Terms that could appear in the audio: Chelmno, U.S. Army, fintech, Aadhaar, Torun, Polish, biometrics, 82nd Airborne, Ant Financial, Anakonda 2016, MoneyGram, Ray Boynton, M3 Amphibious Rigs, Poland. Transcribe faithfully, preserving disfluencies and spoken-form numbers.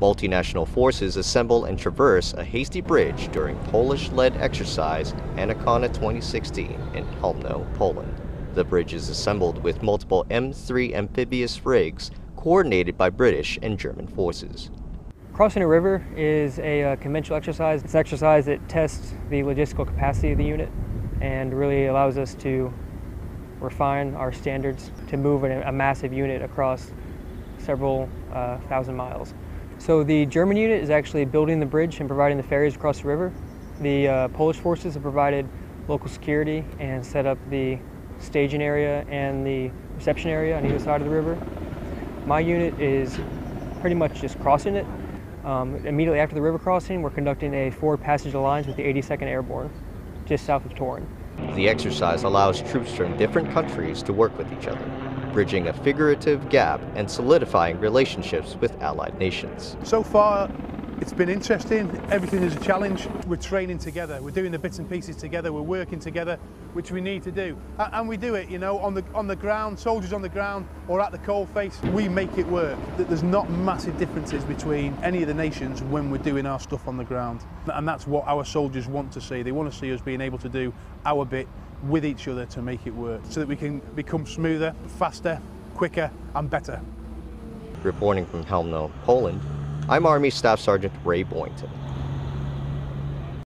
Multinational forces assemble and traverse a hasty bridge during Polish-led exercise Anakonda twenty sixteen in Chelmno, Poland. The bridge is assembled with multiple M three amphibious rigs coordinated by British and German forces. Crossing a river is a uh, conventional exercise. It's an exercise that tests the logistical capacity of the unit and really allows us to refine our standards to move a, a massive unit across several uh, thousand miles. So the German unit is actually building the bridge and providing the ferries across the river. The uh, Polish forces have provided local security and set up the staging area and the reception area on either side of the river. My unit is pretty much just crossing it. Um, immediately after the river crossing, we're conducting a forward passage alliance with the eighty-second Airborne, just south of Torun. The exercise allows troops from different countries to work with each other, bridging a figurative gap and solidifying relationships with allied nations. So far, it's been interesting. Everything is a challenge. We're training together. We're doing the bits and pieces together. We're working together, which we need to do. And we do it, you know, on the, on the ground, soldiers on the ground or at the coalface. We make it work. There's not massive differences between any of the nations when we're doing our stuff on the ground. And that's what our soldiers want to see. They want to see us being able to do our bit with each other to make it work so that we can become smoother, faster, quicker and better. Reporting from Chelmno, Poland, I'm Army Staff Sergeant Ray Boynton.